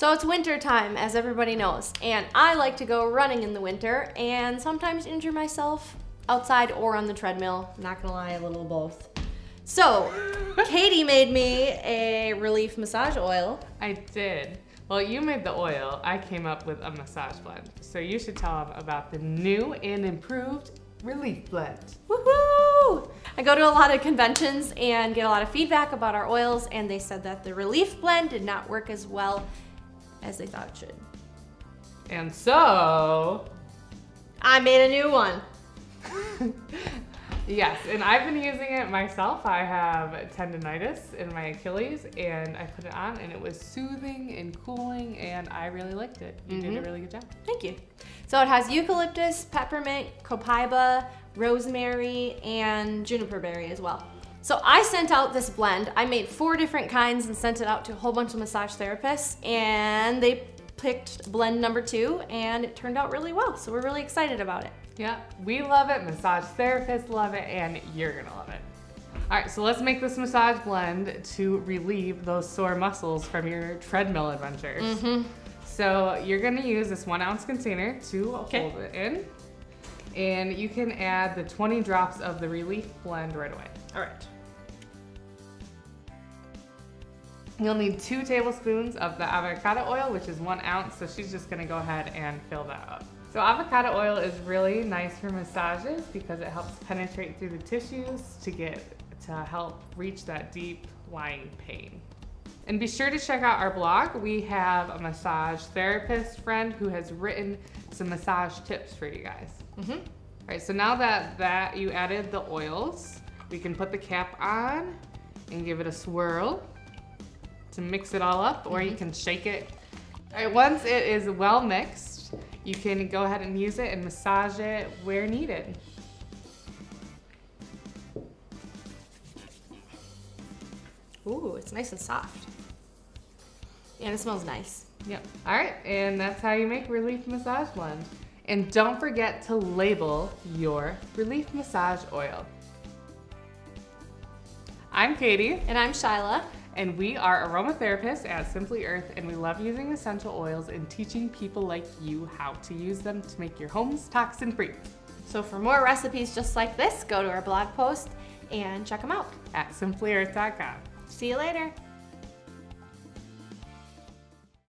So it's winter time, as everybody knows, and I like to go running in the winter and sometimes injure myself outside or on the treadmill. Not gonna lie, a little of both. So, Katie made me a relief massage oil. I did. Well, you made the oil. I came up with a massage blend. So you should tell them about the new and improved relief blend. Woohoo! I go to a lot of conventions and get a lot of feedback about our oils, and they said that the relief blend did not work as well as they thought it should. And so, I made a new one. Yes, and I've been using it myself. I have tendinitis in my Achilles, and I put it on, and it was soothing and cooling, and I really liked it. You did a really good job. Thank you. So it has eucalyptus, peppermint, copaiba, rosemary, and juniper berry as well. So I sent out this blend. I made 4 different kinds and sent it out to a whole bunch of massage therapists, and they picked blend number 2, and it turned out really well, so we're really excited about it. Yeah, we love it, massage therapists love it, and you're gonna love it. All right, so let's make this massage blend to relieve those sore muscles from your treadmill adventures. So you're gonna use this 1-ounce container to hold it in, and you can add the 20 drops of the relief blend right away. All right. You'll need 2 tablespoons of the avocado oil, which is 1 ounce, so she's just gonna go ahead and fill that up. So avocado oil is really nice for massages because it helps penetrate through the tissues to help reach that deep lying pain. And be sure to check out our blog. We have a massage therapist friend who has written some massage tips for you guys. All right, so now that you added the oils, we can put the cap on and give it a swirl to mix it all up, or you can shake it. All right, once it is well mixed, you can go ahead and use it and massage it where needed. Ooh, it's nice and soft. And it smells nice. Yep. All right, and that's how you make relief massage blend. And don't forget to label your relief massage oil. I'm Katie. And I'm Shyla. And we are aromatherapists at Simply Earth, and we love using essential oils and teaching people like you how to use them to make your homes toxin-free. So for more recipes just like this, go to our blog post and check them out at simplyearth.com. See you later.